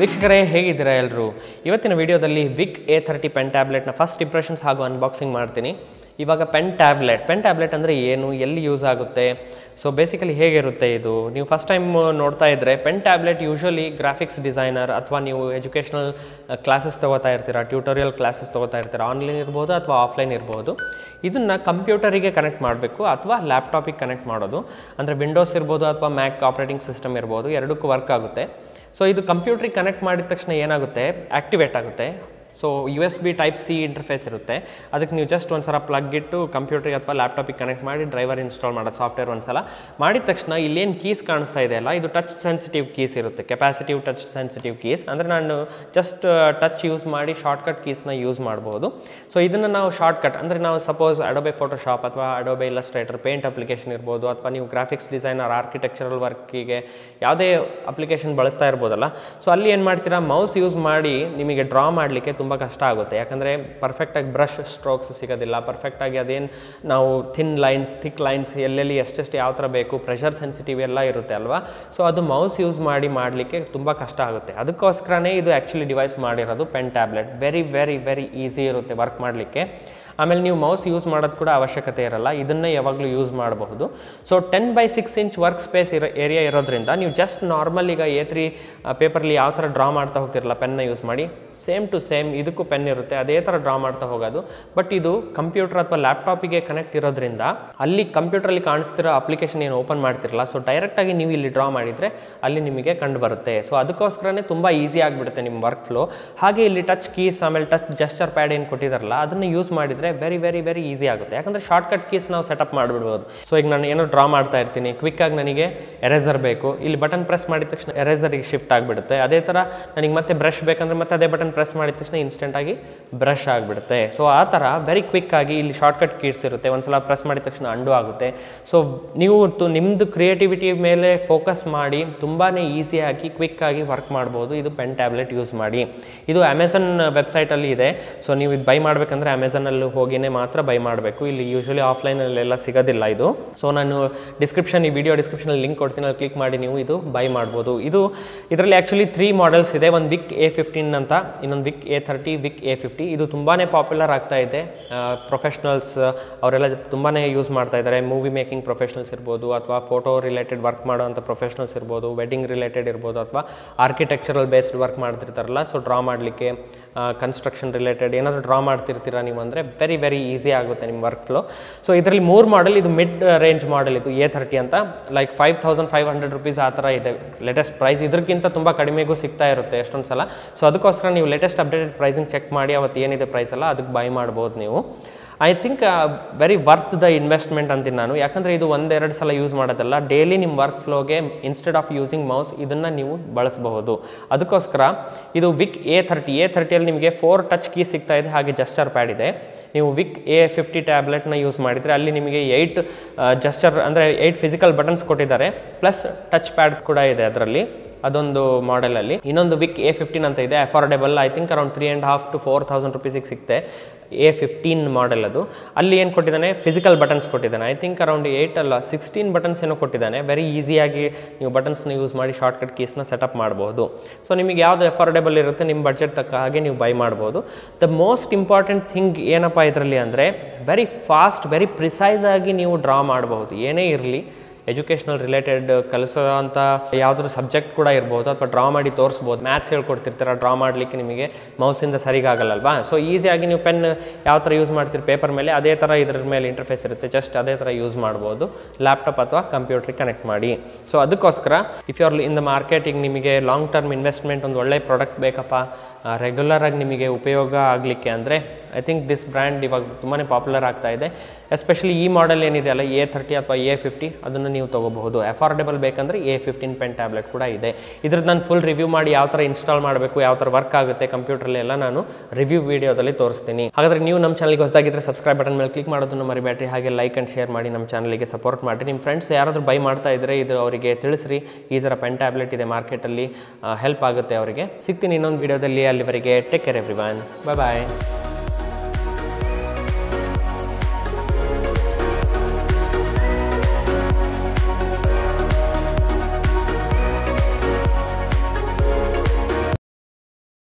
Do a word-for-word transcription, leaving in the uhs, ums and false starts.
ವೀಕ್ಷಕರೇ ಹೇಗಿದ್ದೀರಾ ಎಲ್ಲರೂ? ಇವತ್ತಿನ ವಿಡಿಯೋದಲ್ಲಿ ವಿಕ್ ಎ ಥರ್ಟಿ ಪೆನ್ ಟ್ಯಾಬ್ಲೆಟ್ನ ಫಸ್ಟ್ ಇಂಪ್ರೆಷನ್ಸ್ ಹಾಗೂ ಅನ್ಬಾಕ್ಸಿಂಗ್ ಮಾಡ್ತೀನಿ. ಇವಾಗ ಪೆನ್ ಟ್ಯಾಬ್ಲೆಟ್ ಪೆನ್ ಟ್ಯಾಬ್ಲೆಟ್ ಅಂದರೆ ಏನು, ಎಲ್ಲಿ ಯೂಸ್ ಆಗುತ್ತೆ, ಸೊ ಬೇಸಿಕಲಿ ಹೇಗಿರುತ್ತೆ ಇದು? ನೀವು ಫಸ್ಟ್ ಟೈಮ್ ನೋಡ್ತಾ ಇದ್ದರೆ, pen tablet usually graphics designer ಅಥವಾ ನೀವು ಎಜುಕೇಷನಲ್ ಕ್ಲಾಸಸ್ ತೊಗೋತಾ ಇರ್ತೀರಾ, ಟ್ಯೂಟೋರಿಯಲ್ ಕ್ಲಾಸಸ್ ತೊಗೋತಾ ಇರ್ತೀರಾ, ಆನ್ಲೈನ್ ಇರ್ಬೋದು ಅಥವಾ ಆಫ್ಲೈನ್ ಇರ್ಬೋದು. ಇದನ್ನು ಕಂಪ್ಯೂಟರಿಗೆ ಕನೆಕ್ಟ್ ಮಾಡಬೇಕು ಅಥವಾ ಲ್ಯಾಪ್ಟಾಪಿಗೆ ಕನೆಕ್ಟ್ ಮಾಡೋದು, ಅಂದರೆ ವಿಂಡೋಸ್ ಇರ್ಬೋದು ಅಥವಾ ಮ್ಯಾಕ್ ಆಪ್ರೇಟಿಂಗ್ ಸಿಸ್ಟಮ್ ಇರ್ಬೋದು, ಎರಡಕ್ಕೂ ವರ್ಕ್ ಆಗುತ್ತೆ. ಸೊ ಇದು ಕಂಪ್ಯೂಟ್ರಿಗೆ ಕನೆಕ್ಟ್ ಮಾಡಿದ ತಕ್ಷಣ ಏನಾಗುತ್ತೆ, ಆ್ಯಕ್ಟಿವೇಟ್ ಆಗುತ್ತೆ. So U S B type C interface ಇರುತ್ತೆ, ಅದಕ್ಕೆ ನೀವು ಜಸ್ಟ್ ಒಂದು ಸಲ ಪ್ಲಗ್ ಇಟ್ಟು ಕಂಪ್ಯೂಟ್ರಿಗೆ ಅಥವಾ ಲ್ಯಾಪ್ಟಾಪಿಗೆ ಕನೆಕ್ಟ್ ಮಾಡಿ ಡ್ರೈವರ್ ಇನ್ಸ್ಟಾಲ್ ಮಾಡೋದು, ಸಾಫ್ಟ್ವೇರ್ ಒಂದು ಸಲ ಮಾಡಿದ ತಕ್ಷಣ ಇಲ್ಲೇನು ಕೀಸ್ ಕಾಣಿಸ್ತಾ ಇದೆಯಲ್ಲ, ಇದು ಟಚ್ ಸೆನ್ಸಿಟಿವ್ ಕೀಸ್ ಇರುತ್ತೆ, ಕೆಪಾಸಿಟಿವ್ ಟಚ್ ಸೆನ್ಸಿಟಿವ್ ಕೀಸ್. ಅಂದರೆ ನಾನು ಜಸ್ಟ್ ಟಚ್ ಯೂಸ್ ಮಾಡಿ ಶಾರ್ಟ್ಕಟ್ ಕೀಸ್ನ ಯೂಸ್ ಮಾಡ್ಬೋದು. ಸೊ ಇದನ್ನು ನಾವು ಶಾರ್ಟ್ಕಟ್ ಅಂದರೆ ನಾವು ಸಪೋಸ್ ಅಡೋಬೆ ಫೋಟೋಶಾಪ್ ಅಥವಾ ಅಡೋಬೆ ಇಲಸ್ಟ್ರೇಟರ್ ಪೇಂಟ್ ಅಪ್ಲಿಕೇಶನ್ ಇರ್ಬೋದು, ಅಥವಾ ನೀವು ಗ್ರಾಫಿಕ್ಸ್ ಡಿಸೈನರ್ ಆರ್ಕಿಟೆಕ್ಚರಲ್ ವರ್ಕಿಗೆ ಯಾವುದೇ ಅಪ್ಲಿಕೇಶನ್ ಬಳಸ್ತಾ ಇರ್ಬೋದಲ್ಲ, ಸೊ ಅಲ್ಲಿ ಏನು ಮಾಡ್ತೀರಾ, ಮೌಸ್ ಯೂಸ್ ಮಾಡಿ ನಿಮಗೆ ಡ್ರಾ ಮಾಡಲಿಕ್ಕೆ ತುಂಬ ಕಷ್ಟ ಆಗುತ್ತೆ. ಯಾಕಂದರೆ ಪರ್ಫೆಕ್ಟಾಗಿ ಬ್ರಷ್ ಸ್ಟ್ರೋಕ್ಸ್ ಸಿಗೋದಿಲ್ಲ, ಪರ್ಫೆಕ್ಟಾಗಿ ಅದೇನು ನಾವು ಥಿನ್ ಲೈನ್ಸ್ ಥಿಕ್ ಲೈನ್ಸ್ ಎಲ್ಲೆಲ್ಲಿ ಎಷ್ಟೆಷ್ಟು ಯಾವ ಥರ ಬೇಕು, ಪ್ರೆಷರ್ ಸೆನ್ಸಿಟಿವ್ ಎಲ್ಲ ಇರುತ್ತೆ ಅಲ್ವಾ. ಸೊ ಅದು ಮೌಸ್ ಯೂಸ್ ಮಾಡಿ ಮಾಡಲಿಕ್ಕೆ ತುಂಬ ಕಷ್ಟ ಆಗುತ್ತೆ. ಅದಕ್ಕೋಸ್ಕರನೇ ಇದು ಆ್ಯಕ್ಚುಲಿ ಡಿವೈಸ್ ಮಾಡಿರೋದು pen tablet. Very very very easy ಇರುತ್ತೆ ವರ್ಕ್ ಮಾಡಲಿಕ್ಕೆ. ಆಮೇಲೆ ನೀವು ಮೌಸ್ ಯೂಸ್ ಮಾಡೋದು ಕೂಡ ಅವಶ್ಯಕತೆ ಇರಲ್ಲ, ಇದನ್ನೇ ಯಾವಾಗಲೂ ಯೂಸ್ ಮಾಡಬಹುದು. So ten by six inch work space ಇರೋ ಏರಿಯಾ ಇರೋದ್ರಿಂದ ನೀವು ಜಸ್ಟ್ ನಾರ್ಮಲ್ ಈಗ ಎ ತ್ರೀ ಪೇಪರಲ್ಲಿ ಯಾವ ಥರ ಡ್ರಾ ಮಾಡ್ತಾ ಹೋಗ್ತಿರಲ್ಲ ಪೆನ್ನ ಯೂಸ್ ಮಾಡಿ, ಸೇಮ್ ಟು ಸೇಮ್ ಇದಕ್ಕೂ ಪೆನ್ ಇರುತ್ತೆ, ಅದೇ ಥರ ಡ್ರಾ ಮಾಡ್ತಾ ಹೋಗೋದು. ಬಟ್ ಇದು ಕಂಪ್ಯೂಟರ್ ಅಥವಾ ಲ್ಯಾಪ್ಟಾಪಿಗೆ ಕನೆಕ್ಟ್ ಇರೋದ್ರಿಂದ ಅಲ್ಲಿ ಕಂಪ್ಯೂಟ್ರಲ್ಲಿ ಕಾಣಿಸ್ತಿರೋ ಅಪ್ಲಿಕೇಶನ್ ಏನು ಓಪನ್ ಮಾಡ್ತಿರಲ್ಲ, ಸೊ ಡೈರೆಕ್ಟಾಗಿ ನೀವು ಇಲ್ಲಿ ಡ್ರಾ ಮಾಡಿದರೆ ಅಲ್ಲಿ ನಿಮಗೆ ಕಂಡು ಬರುತ್ತೆ. ಸೊ ಅದಕ್ಕೋಸ್ಕರನೇ ತುಂಬ ಈಸಿ ಆಗಿಬಿಡುತ್ತೆ ನಿಮ್ಮ ವರ್ಕ್ ಫ್ಲೋ. ಹಾಗೆ ಇಲ್ಲಿ ಟಚ್ ಕೀಸ್ ಆಮೇಲೆ ಟಚ್ ಜೆಸ್ಚರ್ ಪ್ಯಾಡ್ ಏನು ಕೊಟ್ಟಿದ್ದಾರಲ್ಲ, ಅದನ್ನು ಯೂಸ್ ಮಾಡಿದರೆ ವೆರಿ ವೆರಿ ವೆರಿ ಈಸಿ ಆಗುತ್ತೆ. ಯಾಕಂದರೆ ಶಾರ್ಟ್ಕಟ್ ಕೀಸ್ ನಾವು ಸೆಟಪ್ ಮಾಡಿಬಿಡ್ಬೋದು. ಸೊ ಈಗ ನಾನು ಏನೋ ಡ್ರಾ ಮಾಡ್ತಾ ಇರ್ತೀನಿ, ಕ್ವಿಕ್ಕಾಗಿ ನನಗೆ ಎರೇಸರ್ ಬೇಕು, ಇಲ್ಲಿ ಬಟನ್ ಪ್ರೆಸ್ ಮಾಡಿದ ತಕ್ಷಣ ಎರೇಸರಿಗೆ ಶಿಫ್ಟ್ ಆಗಿಬಿಡುತ್ತೆ. ಅದೇ ಥರ ನನಗೆ ಮತ್ತೆ ಬ್ರಷ್ ಬೇಕಂದರೆ ಮತ್ತೆ ಅದೇ ಬಟನ್ ಪ್ರೆಸ್ ಮಾಡಿದ ತಕ್ಷಣ ಇನ್ಸ್ಟೆಂಟಾಗಿ ಬ್ರಷ್ ಆಗಿಬಿಡುತ್ತೆ. ಸೊ ಆ ಥರ ವೆರಿ ಕ್ವಿಕ್ಕಾಗಿ ಇಲ್ಲಿ ಶಾರ್ಟ್ಕಟ್ ಕೀಸ್ ಇರುತ್ತೆ, ಒಂದು ಸಲ ಪ್ರೆಸ್ ಮಾಡಿದ ತಕ್ಷಣ ಅಂಡು ಆಗುತ್ತೆ. ಸೊ ನೀವು ನಿಮ್ಮದು ಕ್ರಿಯೇಟಿವಿಟಿ ಮೇಲೆ ಫೋಕಸ್ ಮಾಡಿ ತುಂಬಾ ಈಸಿಯಾಗಿ ಕ್ವಿಕ್ಕಾಗಿ ವರ್ಕ್ ಮಾಡ್ಬೋದು ಇದು ಪೆನ್ ಟ್ಯಾಬ್ಲೆಟ್ ಯೂಸ್ ಮಾಡಿ. ಇದು ಅಮೆಝಾನ್ ವೆಬ್ಸೈಟಲ್ಲಿ ಇದೆ. ಸೊ ನೀವು ಇದು ಬೈ ಮಾಡಬೇಕಂದ್ರೆ ಅಮೆಝಾನಲ್ಲೂ ಹೋಗಿನೇ ಮಾತ್ರ ಬೈ ಮಾಡಬೇಕು, ಇಲ್ಲಿ ಯೂಶ್ವಲಿ ಆಫ್ಲೈನಲ್ಲೆಲ್ಲ ಸಿಗೋದಿಲ್ಲ ಇದು. ಸೊ ನಾನು ಡಿಸ್ಕ್ರಿಪ್ಷನ್ ಈ ವಿಡಿಯೋ ಡಿಸ್ಕ್ರಿಪ್ಷನಲ್ಲಿ ಲಿಂಕ್ ಕೊಡ್ತೀನಿ, ಅಲ್ಲಿ ಕ್ಲಿಕ್ ಮಾಡಿ ನೀವು ಇದು ಬೈ ಮಾಡ್ಬೋದು. ಇದು ಇದರಲ್ಲಿ ಆ್ಯಕ್ಚುಲಿ ತ್ರೀ ಮಾಡೆಲ್ಸ್ ಇದೆ, ಒಂದು ವಿಕ್ ಎ ಫಿಫ್ಟೀನ್ ಅಂತ, ಇನ್ನೊಂದು Veikk A thirty Veikk A fifty. ಇದು ತುಂಬಾ ಪಾಪ್ಯುಲರ್ ಆಗ್ತಾ ಇದೆ, ಪ್ರೊಫೆಷ್ನಲ್ಸ್ ಅವರೆಲ್ಲ ತುಂಬಾ ಯೂಸ್ ಮಾಡ್ತಾ ಇದ್ದಾರೆ. ಮೂವಿ ಮೇಕಿಂಗ್ ಪ್ರೊಫೆಷ್ನಲ್ಸ್ ಇರ್ಬೋದು, ಅಥವಾ ಫೋಟೋ ರಿಲೇಟೆಡ್ ವರ್ಕ್ ಮಾಡೋವಂಥ ಪ್ರೊಫೆಷ್ನಲ್ಸ್ ಇರ್ಬೋದು, ವೆಡ್ಡಿಂಗ್ ರಿಲೇಟೆಡ್ ಇರ್ಬೋದು, ಅಥವಾ ಆರ್ಕಿಟೆಕ್ಚರಲ್ ಬೇಸ್ಡ್ ವರ್ಕ್ ಮಾಡ್ತಿರ್ತಾರಲ್ಲ, ಸೊ ಡ್ರಾ ಮಾಡಲಿಕ್ಕೆ ಕನ್ಸ್ಟ್ರಕ್ಷನ್ ರಿಲೇಟೆಡ್ ಏನಾದರೂ ಡ್ರಾ ಮಾಡ್ತಿರ್ತೀರಾ ನೀವು ಅಂದರೆ ವೆರಿ ವೆರಿ ಈಸಿ ಆಗುತ್ತೆ ನಿಮ್ಮ ವರ್ಕ್ ಫ್ಲೋ. ಸೊ ಇದರಲ್ಲಿ ಮೂರು ಮಾಡೆಲ್, ಇದು ಮಿಡ್ ರೇಂಜ್ ಮಾಡೆಲ್, ಇದು ಎ ಥರ್ಟಿ ಅಂತ, like five thousand five hundred rupees ಆ ಥರ ಇದೆ ಲೇಟೆಸ್ಟ್ ಪ್ರೈಸ್. ಇದಕ್ಕಿಂತ ತುಂಬ ಕಡಿಮೆಗೂ ಸಿಗ್ತಾ ಇರುತ್ತೆ ಎಷ್ಟೊಂದು ಸಲ. ಸೊ ಅದಕ್ಕೋಸ್ಕರ ನೀವು ಲೇಟೆಸ್ಟ್ ಅಪ್ಡೇಟೆಡ್ ಪ್ರೈಸಿಂಗ್ ಚೆಕ್ ಮಾಡಿ ಅವತ್ತು ಏನಿದೆ ಪ್ರೈಸ್ ಅಲ್ಲ ಅದಕ್ಕೆ ಬೈ ಮಾಡ್ಬೋದು ನೀವು. I think very worth the investment ಅಂತೀನಿ ನಾನು. ಯಾಕಂದರೆ ಇದು ಒಂದೆರಡು ಸಲ ಯೂಸ್ ಮಾಡೋದಲ್ಲ, ಡೈಲಿ ನಿಮ್ಮ ವರ್ಕ್ ಫ್ಲೋಗೆ ಇನ್ಸ್ಟೆಡ್ ಆಫ್ ಯೂಸಿಂಗ್ ಮೌಸ್ ಇದನ್ನು ನೀವು ಬಳಸಬಹುದು. ಅದಕ್ಕೋಸ್ಕರ ಇದು ವಿಕ್ ಎ ಥರ್ಟಿ ಎ ಥರ್ಟಿಯಲ್ಲಿ ನಿಮಗೆ ಫೋರ್ ಟಚ್ ಕೀ ಸಿಗ್ತಾ ಇದೆ, ಹಾಗೆ ಜೆಸ್ಚರ್ ಪ್ಯಾಡ್ ಇದೆ. ನೀವು ವಿಕ್ ಎ ಫಿಫ್ಟಿ ಟ್ಯಾಬ್ಲೆಟ್ನ ಯೂಸ್ ಮಾಡಿದರೆ ಅಲ್ಲಿ ನಿಮಗೆ ಏಯ್ಟ್ ಜೆಸ್ಚರ್ ಅಂದರೆ ಏಯ್ಟ್ ಫಿಸಿಕಲ್ ಬಟನ್ಸ್ ಕೊಟ್ಟಿದ್ದಾರೆ, ಪ್ಲಸ್ ಟಚ್ ಪ್ಯಾಡ್ ಕೂಡ ಇದೆ ಅದರಲ್ಲಿ, ಅದೊಂದು ಮಾಡೆಲಲ್ಲಿ. ಇನ್ನೊಂದು ವಿಕ್ ಎ ಫಿಫ್ಟೀನ್ ಅಂತ ಇದೆ, affordable, I think around three and half to four thousand ರುಪೀಸಿಗೆ ಸಿಗುತ್ತೆ ಎ ಫಿಫ್ಟೀನ್ ಮಾಡೆಲ್. ಅದು ಅಲ್ಲಿ ಏನು ಕೊಟ್ಟಿದ್ದಾನೆ, ಫಿಸಿಕಲ್ ಬಟನ್ಸ್ ಕೊಟ್ಟಿದ್ದಾನೆ, ಐ ಥಿಂಕ್ ಅರೌಂಡ್ ಏಯ್ಟ್ ಅಲ್ಲ ಸಿಕ್ಸ್ಟೀನ್ ಬಟನ್ಸ್ ಏನೋ ಕೊಟ್ಟಿದ್ದಾನೆ. ವೆರಿ ಈಸಿಯಾಗಿ ನೀವು ಬಟನ್ಸ್ನ ಯೂಸ್ ಮಾಡಿ ಶಾರ್ಟ್ಕಟ್ ಕೀಸ್ನ ಸೆಟಪ್ ಮಾಡ್ಬೋದು. ಸೊ ನಿಮಗೆ ಯಾವುದು ಅಫೋರ್ಡೆಬಲ್ ಇರುತ್ತೆ ನಿಮ್ಮ ಬಡ್ಜೆಟ್ ತಕ್ಕ ಹಾಗೆ ನೀವು ಬೈ ಮಾಡ್ಬೋದು. ದ ಮೋಸ್ಟ್ ಇಂಪಾರ್ಟೆಂಟ್ ಥಿಂಗ್ ಏನಪ್ಪ ಇದರಲ್ಲಿ ಅಂದರೆ, ವೆರಿ ಫಾಸ್ಟ್ ವೆರಿ ಪ್ರಿಸೈಸಾಗಿ ನೀವು ಡ್ರಾ ಮಾಡಬಹುದು. ಏನೇ ಇರಲಿ, ಎಜುಕೇಷನಲ್ ರಿಲೇಟೆಡ್ ಕಲಿಸೋ ಅಂಥ ಯಾವುದಾದ್ರೂ ಸಬ್ಜೆಕ್ಟ್ ಕೂಡ ಇರ್ಬೋದು, ಅಥವಾ ಡ್ರಾ ಮಾಡಿ ತೋರಿಸ್ಬೋದು. ಮ್ಯಾಥ್ಸ್ ಹೇಳ್ಕೊಡ್ತಿರ್ತೀರ, ಡ್ರಾ ಮಾಡಲಿಕ್ಕೆ ನಿಮಗೆ ಮೌಸಿಂದ ಸರಿಗಾಗಲ್ಲಲ್ವಾ, ಸೊ ಈಸಿಯಾಗಿ ನೀವು ಪೆನ್ ಯಾವ ಥರ ಯೂಸ್ ಮಾಡ್ತೀರಿ ಪೇಪರ್ ಮೇಲೆ, ಅದೇ ಥರ ಇದ್ರ ಮೇಲೆ ಇಂಟರ್ಫೇಸ್ ಇರುತ್ತೆ, ಜಸ್ಟ್ ಅದೇ ಥರ ಯೂಸ್ ಮಾಡ್ಬೋದು ಲ್ಯಾಪ್ಟಾಪ್ ಅಥವಾ ಕಂಪ್ಯೂಟ್ರಿಗೆ ಕನೆಕ್ಟ್ ಮಾಡಿ. ಸೊ ಅದಕ್ಕೋಸ್ಕರ if you are in the marketing, ನಿಮಗೆ ಲಾಂಗ್ ಟರ್ಮ್ ಇನ್ವೆಸ್ಟ್ಮೆಂಟ್ ಒಂದು ಒಳ್ಳೆ ಪ್ರಾಡಕ್ಟ್ ಬೇಕಪ್ಪ, ರೆಗ್ಯುಲರಾಗಿ ನಿಮಗೆ ಉಪಯೋಗ ಆಗಲಿಕ್ಕೆ ಅಂದರೆ ಐ ಥಿಂಕ್ ದಿಸ್ ಬ್ರ್ಯಾಂಡ್ ಇವಾಗ ತುಂಬಾ ಪಾಪ್ಯುಲರ್ ಆಗ್ತಾ ಇದೆ. ಎಸ್ಪೆಷಲಿ ಈ ಮಾಡೆಲ್ ಏನಿದೆ ಅಲ್ಲ ಎ ಥರ್ಟಿ ಅಥವಾ ಎ ಫಿಫ್ಟಿ, ಅದನ್ನು ನೀವು ತೊಗೋಬಹುದು. ಅಫೋರ್ಡೆಬಲ್ ಬೇಕಂದರೆ ಎ ಫಿಫ್ಟೀನ್ ಪೆನ್ ಟ್ಯಾಬ್ಲೆಟ್ ಕೂಡ ಇದೆ. ಇದ್ರದ್ದು ನಾನು ಫುಲ್ ರಿವ್ಯೂ ಮಾಡಿ ಯಾವ ಥರ ಇನ್ಸ್ಟಾಲ್ ಮಾಡಬೇಕು, ಯಾವ ಥರ ವರ್ಕ್ ಆಗುತ್ತೆ ಕಂಪ್ಯೂಟ್ರಲ್ಲೆಲ್ಲ ನಾನು ರಿವ್ಯೂ ವೀಡಿಯೋದಲ್ಲಿ ತೋರಿಸ್ತೀನಿ. ಹಾಗಾದರೆ ನೀವು ನಮ್ಮ ಚಾನಲ್ಗೆ ಹೊಸದಾಗಿದ್ದರೆ ಸಬ್ಸ್ಕ್ರೈಬ್ ಬಟನ್ ಮೇಲೆ ಕ್ಲಿಕ್ ಮಾಡೋದನ್ನು ಮರಿಬೇಡಿ, ಹಾಗೆ ಲೈಕ್ ಆ್ಯಂಡ್ ಶೇರ್ ಮಾಡಿ ನಮ್ಮ ಚಾನಲ್ಗೆ ಸಪೋರ್ಟ್ ಮಾಡಿ. ನಿಮ್ಮ ಫ್ರೆಂಡ್ಸ್ ಯಾರಾದರೂ ಬೈ ಮಾಡ್ತಾ ಇದ್ದರೆ ಇದು ಅವರಿಗೆ ತಿಳಿಸ್ರಿ, ಈ ಥರ ಪೆನ್ ಟ್ಯಾಬ್ಲೆಟ್ ಇದೆ ಮಾರ್ಕೆಟಲ್ಲಿ, ಹೆಲ್ಪ್ ಆಗುತ್ತೆ ಅವರಿಗೆ. ಸಿಗ್ತೀನಿ ಇನ್ನೊಂದು ವೀಡಿಯೋದಲ್ಲಿ, ಅಲ್ಲಿವರೆಗೆ ಟೇಕ್ ಕೇರ್ ಎವ್ರಿವನ್, ಬಾಯ್ ಬಾಯ್.